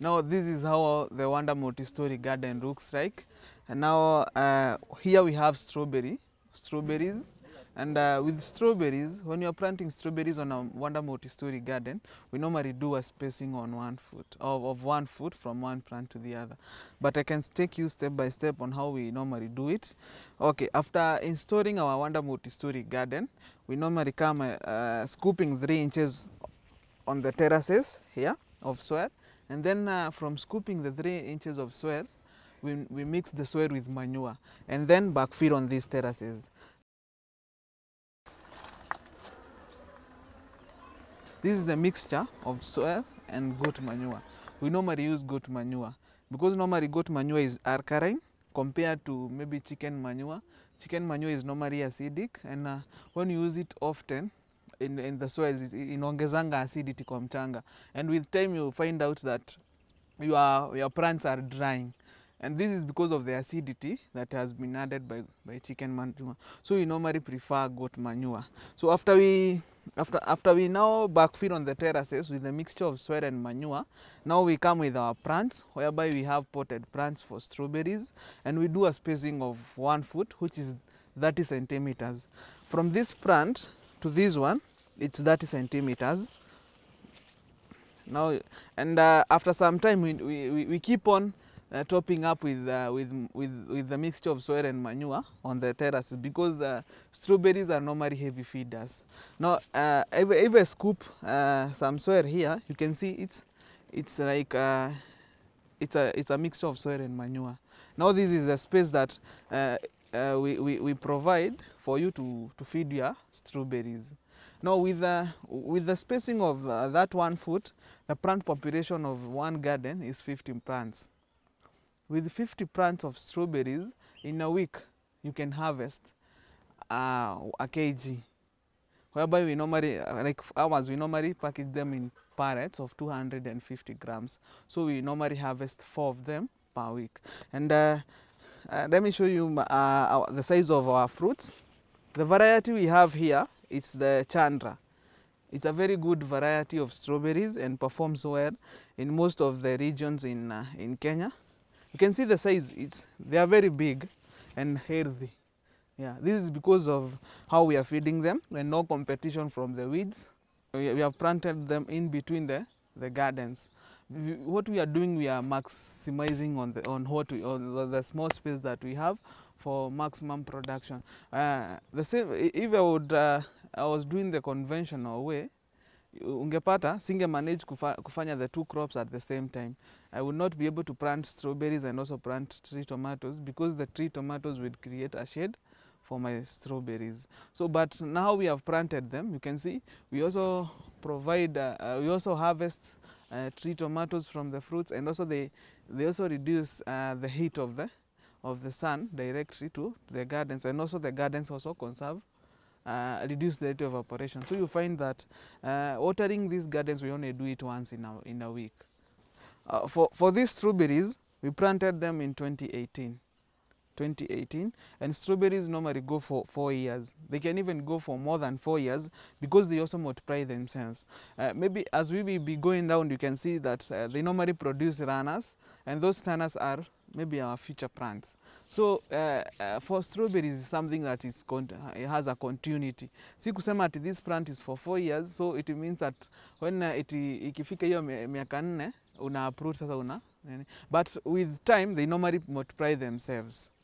Now this is how the Wonder Multi-Storey Garden looks like. And now here we have strawberries. And with strawberries, when you are planting strawberries on a Wonder Multi-Storey Garden, we normally do a spacing on 1 foot, of 1 foot from one plant to the other. But I can take you step by step on how we normally do it. Okay, after installing our Wonder Multi-Storey Garden, we normally come scooping 3 inches on the terraces here of soil. And then from scooping the 3 inches of soil, we mix the soil with manure and then backfill on these terraces. This is the mixture of soil and goat manure. We normally use goat manure because normally goat manure is alkaline compared to maybe chicken manure. Chicken manure is normally acidic, and when you use it often, in the soil inaongezanga acidity kwa mchanga, and with time you find out that your plants are drying, and this is because of the acidity that has been added by chicken manure. So we normally prefer goat manure. So after we now backfill on the terraces with a mixture of soil and manure, now we come with our plants, whereby we have potted plants for strawberries, and we do a spacing of 1 foot, which is 30 centimeters. From this plant to this one, it's 30 centimeters. Now, and after some time, we keep on topping up with the mixture of soil and manure on the terraces, because strawberries are normally heavy feeders. Now, if I scoop some soil here, you can see it's a mixture of soil and manure. Now, this is the space that we provide for you to feed your strawberries. Now with the spacing of that 1 foot, the plant population of one garden is 15 plants. With 50 plants of strawberries, in a week you can harvest a kg. Whereby we normally, like ours, we normally package them in pallets of 250 grams. So we normally harvest 4 of them per week. And let me show you the size of our fruits. The variety we have here, it's the Chandra. It's a very good variety of strawberries and performs well in most of the regions in Kenya. You can see the size, they are very big and healthy. Yeah, this is because of how we are feeding them and no competition from the weeds. We have planted them in between the gardens. What we are doing, we are maximizing on the small space that we have for maximum production. The same, if I was doing the conventional way, ungepata singe manage kufanya the 2 crops at the same time. I would not be able to plant strawberries and also plant tree tomatoes, because the tree tomatoes would create a shade for my strawberries. So, but now we have planted them. You can see we also provide, we also harvest tree tomatoes from the fruits, and also they also reduce the heat of the sun directly to the gardens, and also the gardens also conserve, reduce the rate of evaporation. So you find that watering these gardens, we only do it once in a week. For these strawberries, we planted them in 2018, and strawberries normally go for 4 years. They can even go for more than 4 years because they also multiply themselves. Maybe as we will be going down, you can see that they normally produce runners, and those runners are maybe our future plants. So for strawberries is something that it has a continuity. Si kusema ati this plant is for 4 years, so it means that when ikifika hiyo miaka 4 una unaprut sasa una. But with time, they normally multiply themselves.